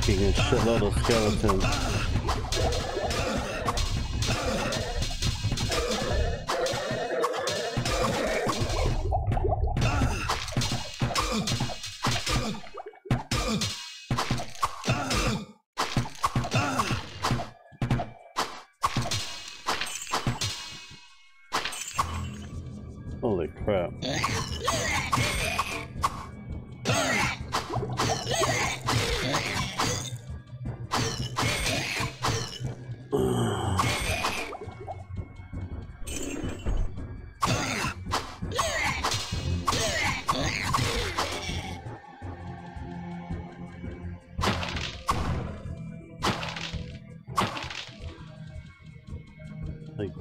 fucking a shitload of skeletons. Holy crap.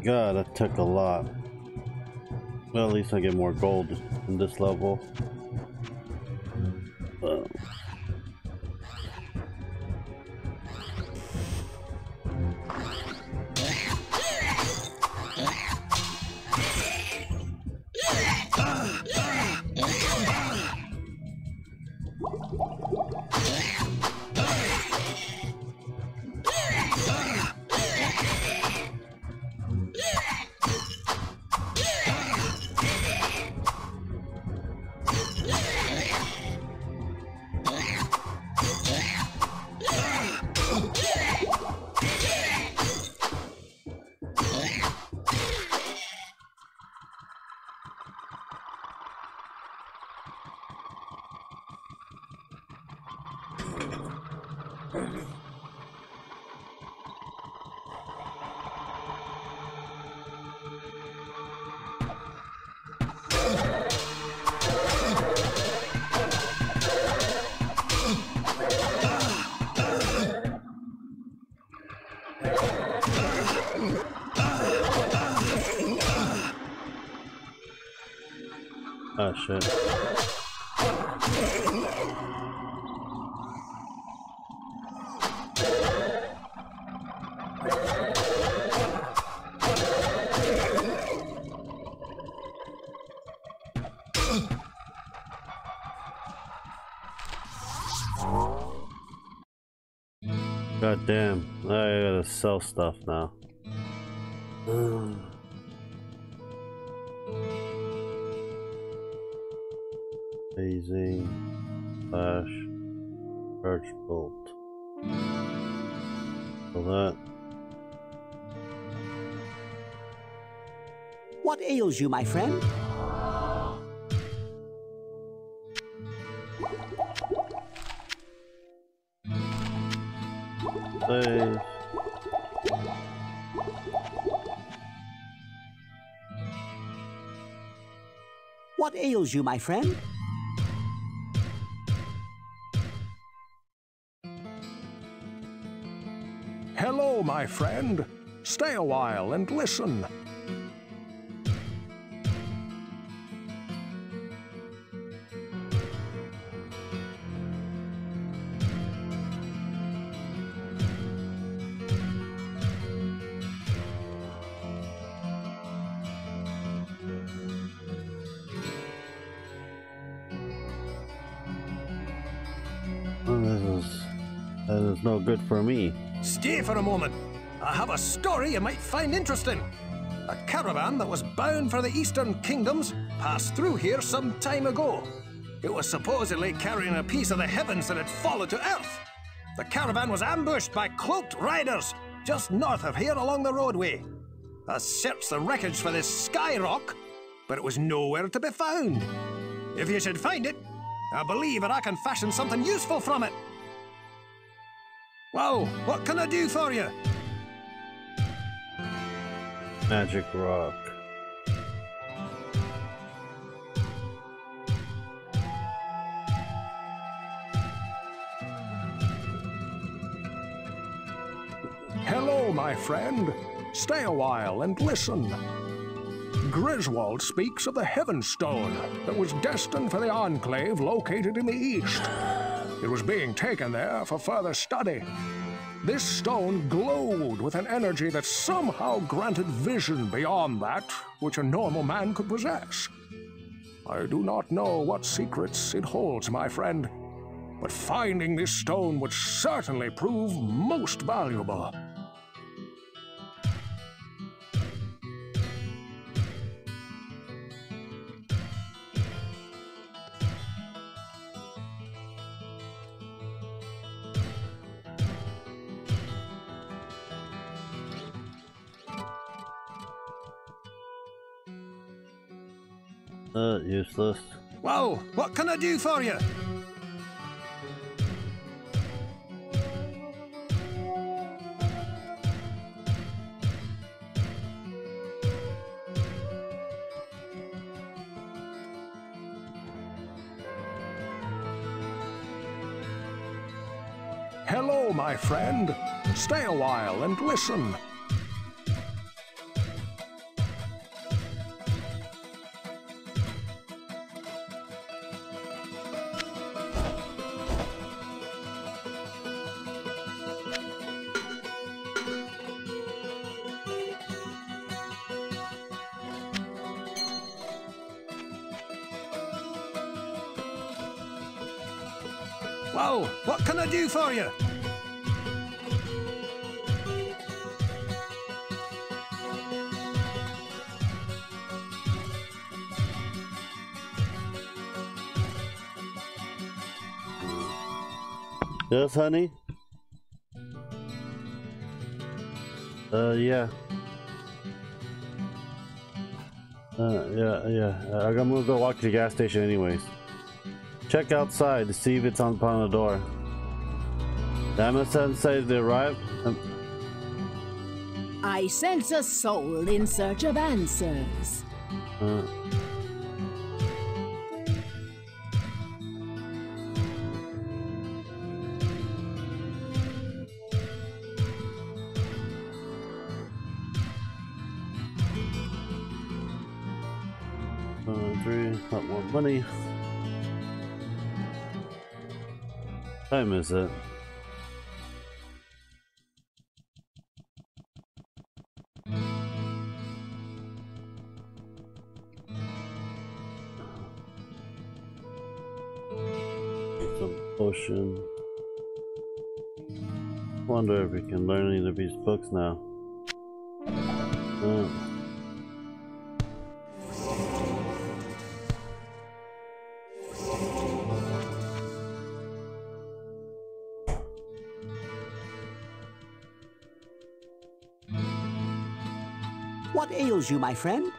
God, that took a lot. Well, at least I get more gold in this level. Oh shit. God damn, I gotta sell stuff now. Easy slash charge bolt. For that. What ails you, my friend? Save. What ails you, my friend? Hello, my friend. Stay a while and listen. That is no good for me. Stay for a moment. I have a story you might find interesting. A caravan that was bound for the Eastern Kingdoms passed through here some time ago. It was supposedly carrying a piece of the heavens that had fallen to earth. The caravan was ambushed by cloaked riders just north of here along the roadway. I searched the wreckage for this sky rock, but it was nowhere to be found. If you should find it, I believe that I can fashion something useful from it. Well, what can I do for you? Magic rock. Hello, my friend. Stay a while and listen. Griswold speaks of the Heavenstone that was destined for the enclave located in the east. It was being taken there for further study. This stone glowed with an energy that somehow granted vision beyond that which a normal man could possess. I do not know what secrets it holds, my friend, but finding this stone would certainly prove most valuable. Useless. Well, what can I do for you? Hello, my friend. Stay a while and listen. Well, what can I do for you? Yes, honey? Yeah. I'm gonna go walk to the gas station anyways. Check outside to see if it's on the door. The Amazon says they arrived. I sense a soul in search of answers. Not more money. Time is it? Some potion. Wonder if we can learn any of these books now. What ails you, my friend?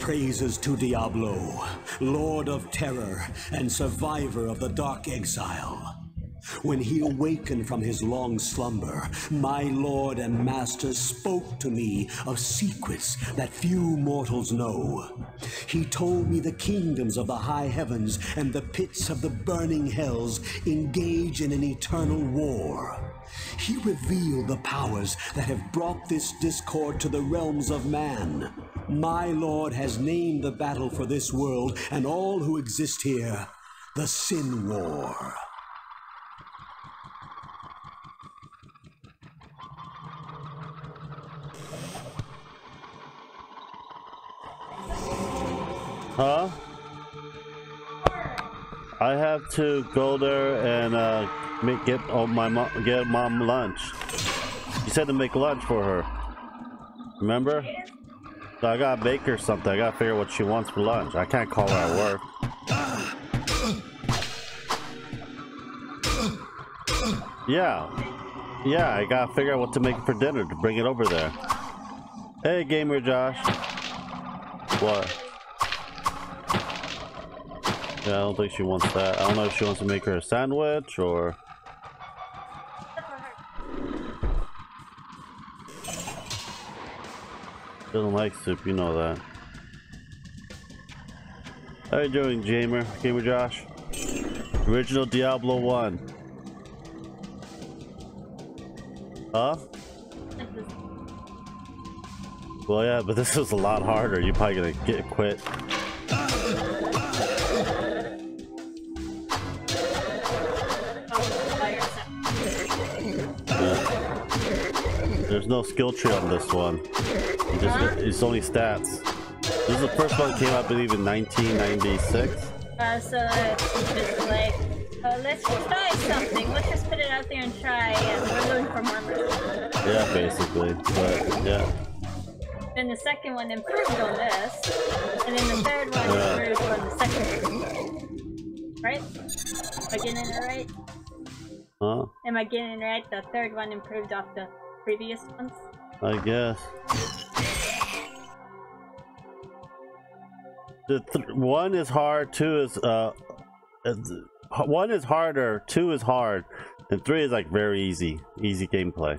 Praises to Diablo, Lord of Terror and survivor of the Dark Exile. When he awakened from his long slumber, my lord and master spoke to me of secrets that few mortals know. He told me the kingdoms of the high heavens and the pits of the burning hells engage in an eternal war. He revealed the powers that have brought this discord to the realms of man. My lord has named the battle for this world and all who exist here the Sin War. Huh? I have to go there and get mom lunch. You said to make lunch for her. Remember? So I gotta bake her something. I gotta figure out what she wants for lunch. I can't call her at work. Yeah, I gotta figure out what to make for dinner to bring it over there. Hey, Gamer Josh. What? Yeah, I don't think she wants that. I don't know if she wants to make her a sandwich or... She doesn't like soup, you know that. How you doing, Gamer Josh? Original Diablo 1. Huh? Well, yeah, but this is a lot harder. You're probably gonna quit. There's no skill tree on this one. It's only stats. This is the first one that came out, I believe, in 1996. So it's just like, let's try something. Let's just put it out there and try, and we're going for more money. Yeah, basically. But yeah. Then the second one improved on this, and then the third one improved on the second one. Right? Am I getting it right? Huh? Am I getting it right? The third one improved off the previous ones? I guess. The one is hard, two is one is harder, two is hard, and three is like very easy. Easy gameplay.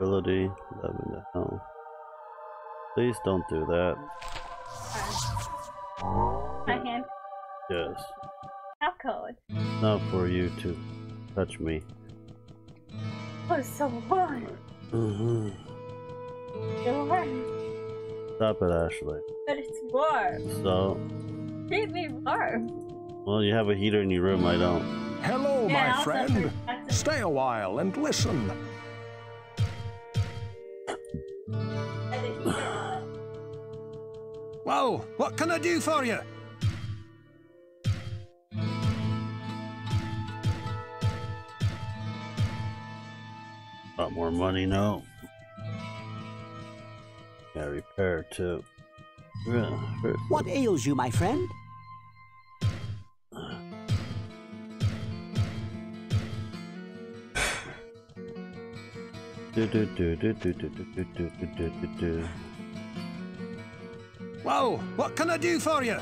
Ability, 11 down. Please don't do that. My hand. Yes. How cold. Not for you to touch me. Oh, so warm. Mm-hmm. So warm. Stop it, Ashley. But it's warm. So. Treat me warm. Well, you have a heater in your room. I don't. Hello, yeah, my friend. Stay a while and listen. Well, what can I do for you? Lot more money now. Yeah, repair too. What ails you, my friend? Well, what can I do for you?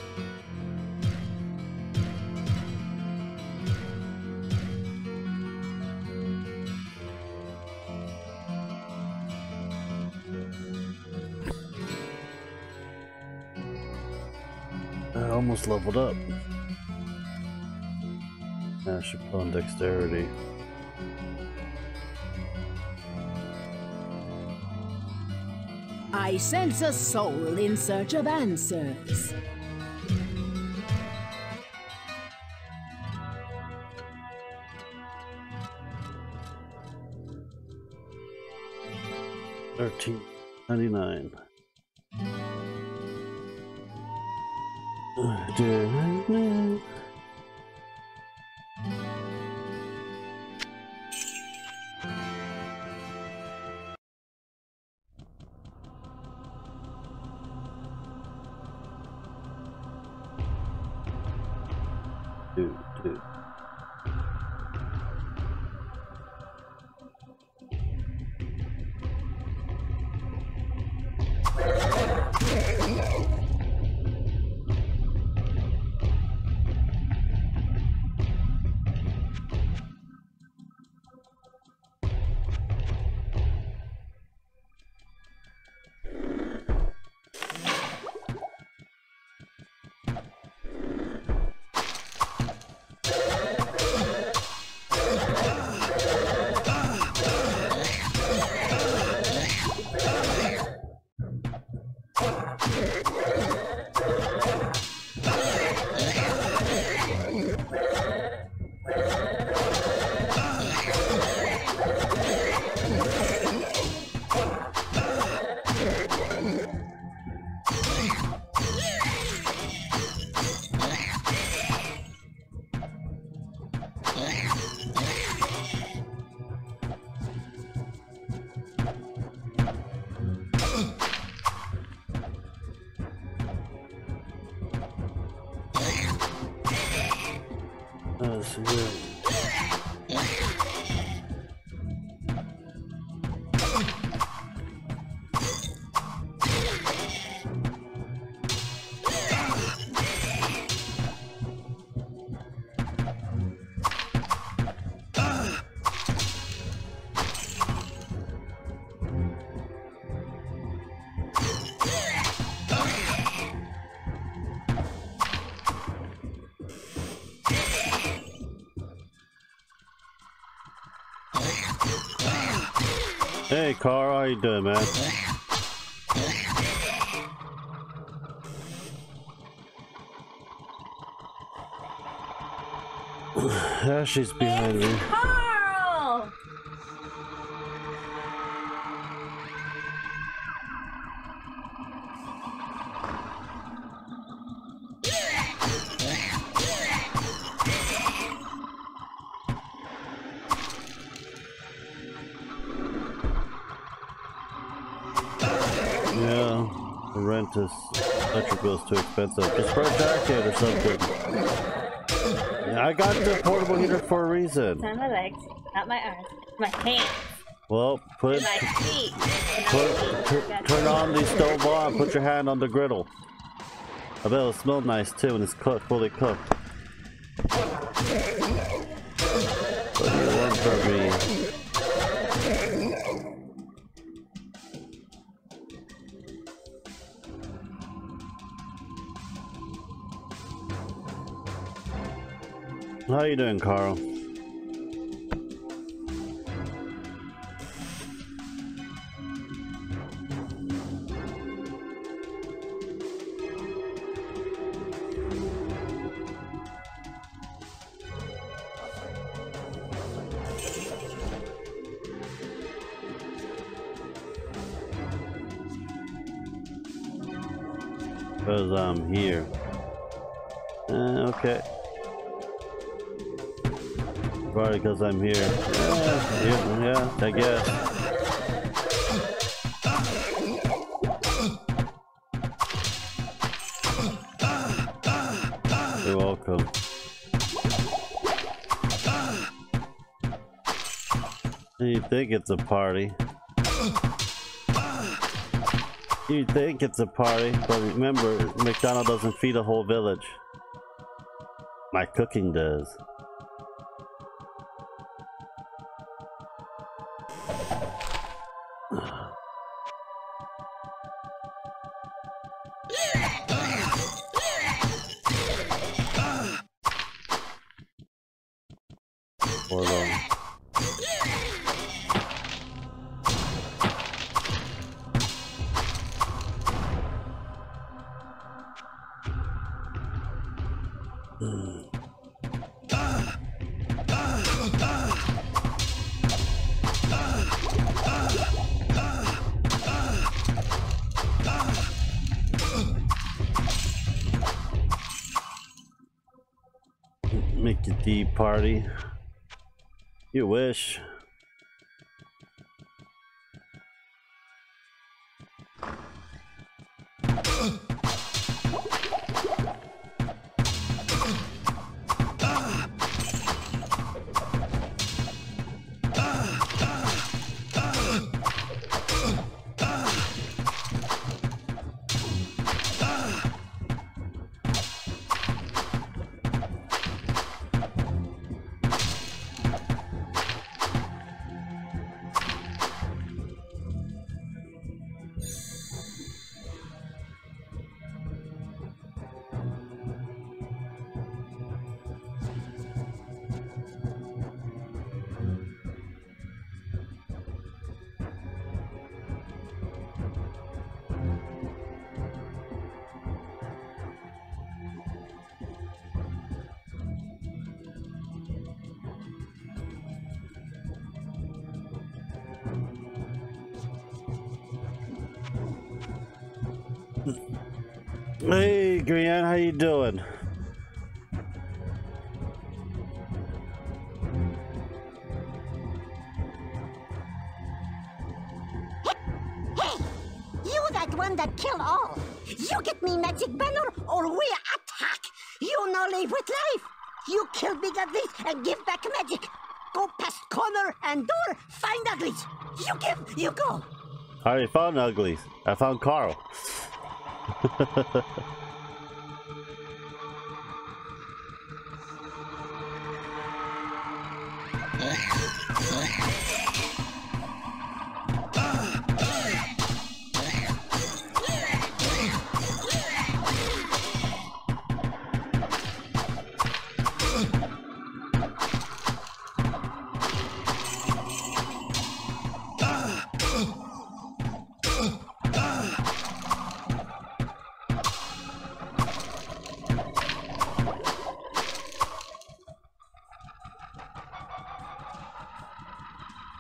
Almost leveled up. I should put on dexterity. I sense a soul in search of answers. $13.99. Dude. this room. Hey Car, how you doing, man? Ashley's behind me. Carl! This electric bill is too expensive. Just for a jacket or something. Yeah, I got the portable heater for a reason. Not my legs, not my arms, my hands. Well, put my feet. Turn on the stove bar and put your hand on the griddle. I bet it'll smell nice too when it's cooked, fully cooked. What do you want from me? How you doing, Carl? Because I'm here. Okay. Probably because I'm here. Yeah, I guess. You think it's a party. You think it's a party, but remember, McDonald's doesn't feed a whole village. My cooking does. Mickey D party. You wish. Hey, Grian, how you doing? Hey! You that one that kill all! You get me magic banner or we attack! You no live with life! You killed big uglies and give back magic. Go past corner and door, find uglies. You give, you go. I already found uglies. I found Carl.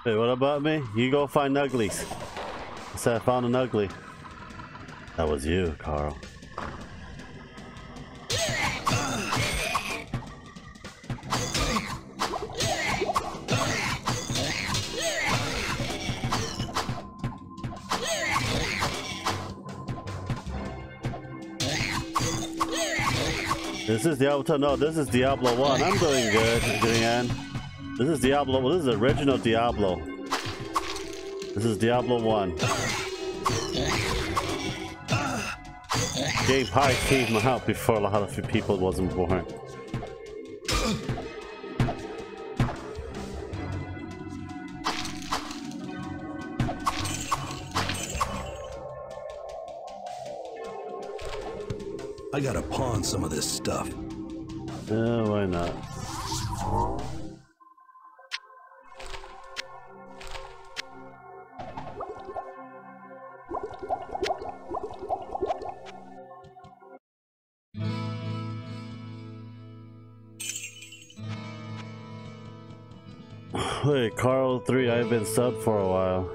Hey, what about me? You go find uglies. I said I found an ugly. That was you, Carl. This is Diablo. No, this is Diablo 1. I'm doing good. This is Diablo. Well, this is the original Diablo. This is Diablo 1. Gabe Hyde came out before a lot of people wasn't born. I gotta pawn some of this stuff. Yeah, why not? Hey, Carl 3, I've been subbed for a while.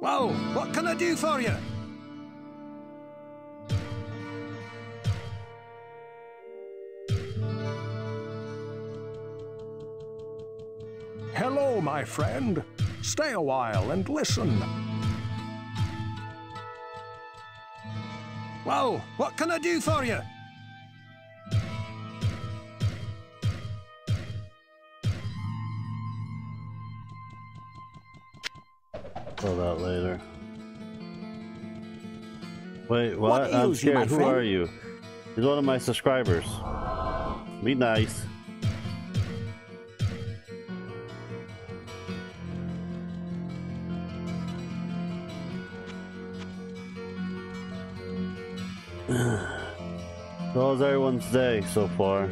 Whoa, what can I do for you? Hello, my friend. Stay a while and listen. Whoa, what can I do for you? That later. Wait, what? I'm scared. Who are you? He's one of my subscribers. Be nice. How's everyone's day so far?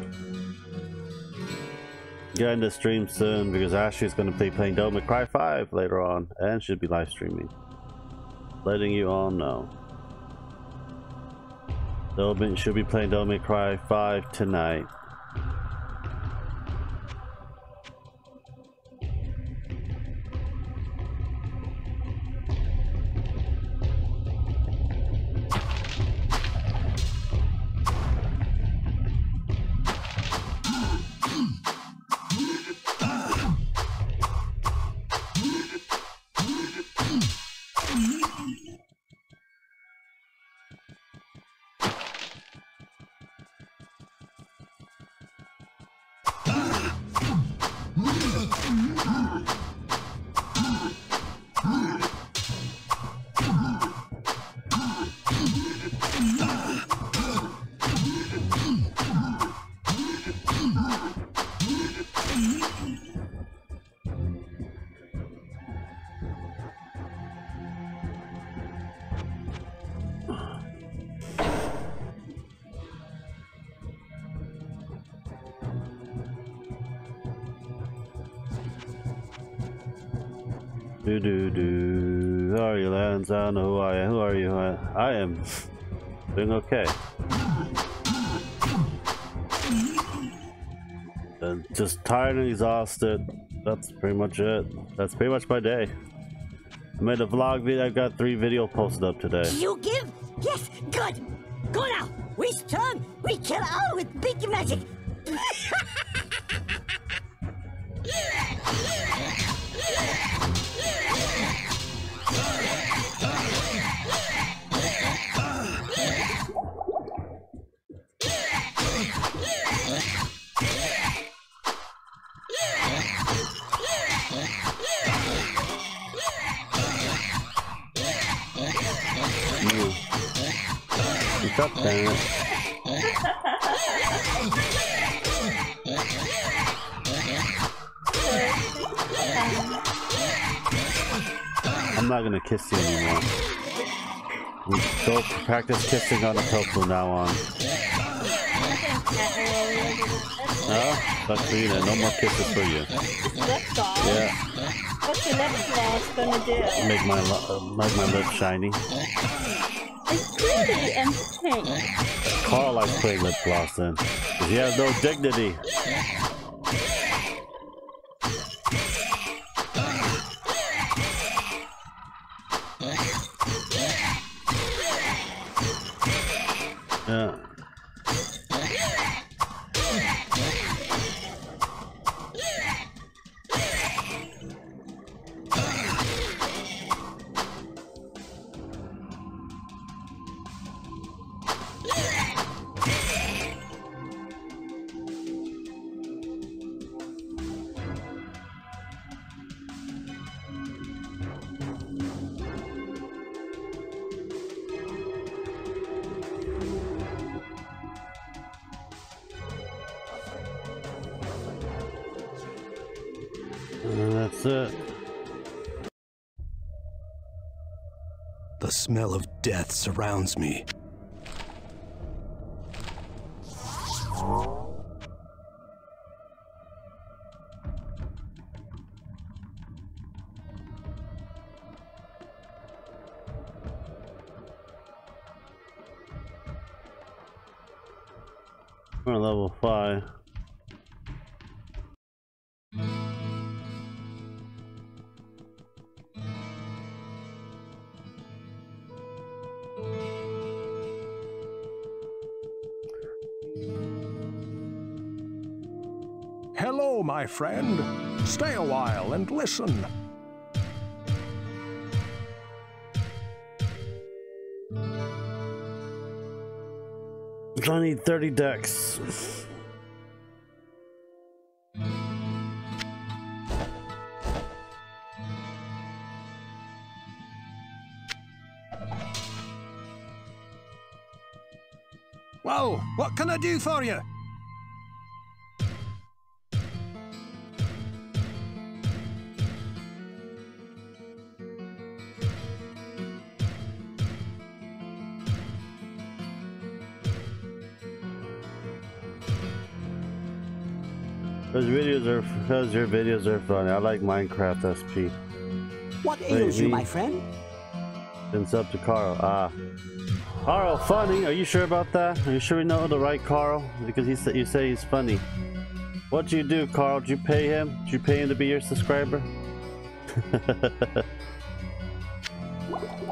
Get into stream soon because Ashley's going to be playing Devil May Cry 5 later on and should be live streaming. Letting you all know. Devil should be playing Devil May Cry 5 tonight. Who are you, Lance? I don't know who I am. Who are you? I am doing okay. And just tired and exhausted. That's pretty much it. That's pretty much my day. I made a vlog video. I've got 3 videos posted up today. You give? Yes, good. Go now. We strong. We kill all with big magic. What's up there? I'm not gonna kiss you anymore. We don't practice kissing on the pill from now on. Oh, that's Lena. No more kisses for you. Yeah. What's your lip gloss gonna do? Make my lips shiny. It's pretty and pink. Carl likes putting lip gloss in. He has no dignity. The smell of death surrounds me. We're at level 5. My friend, stay a while and listen. I need 30 decks. Well, what can I do for you? Because your videos are funny. I like Minecraft SP. What ails you, my friend? Then sub to Carl. Ah, Carl, funny. Are you sure about that? Are you sure we know the right Carl? Because he said you say he's funny. What do you do, Carl? Did you pay him? Did you pay him to be your subscriber?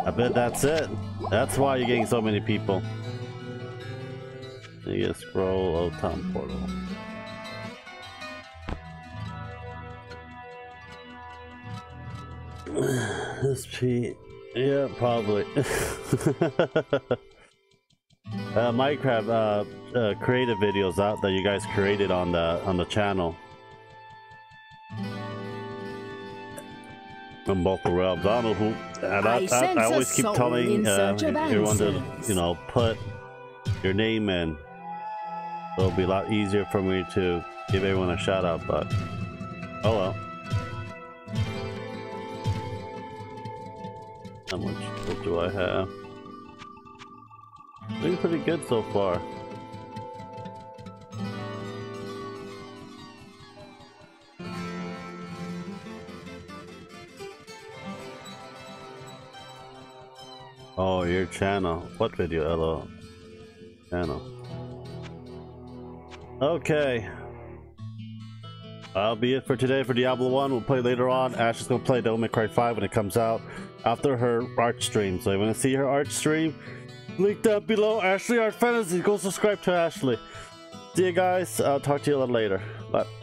I bet that's it. That's why you're getting so many people. You get scroll. Oh, Tom Portal. SP, yeah, probably. Minecraft creative videos out that you guys created on the channel. And realms. I don't know who. And I always keep telling everyone to put your name in. It'll be a lot easier for me to give everyone a shout out. But oh well. How much gold do I have? Doing pretty good so far. Oh, your channel. What video? Hello. Channel. Okay. That'll be it for today for Diablo 1. We'll play later on. Ash is going to play Devil May Cry 5 when it comes out after her art stream. So if you want to see her art stream, link that below. Ashley Art Fantasy. Go subscribe to Ashley. See you guys. I'll talk to you a little later. Bye.